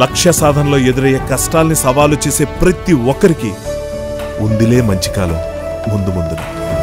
లక్ష్య సాధనలో ఎదురయ్యే కష్టాల్ని సవాలు చేసే ప్రతి ఒక్కరికి ఉందిలే మంచి కాలం ముందు ముందున।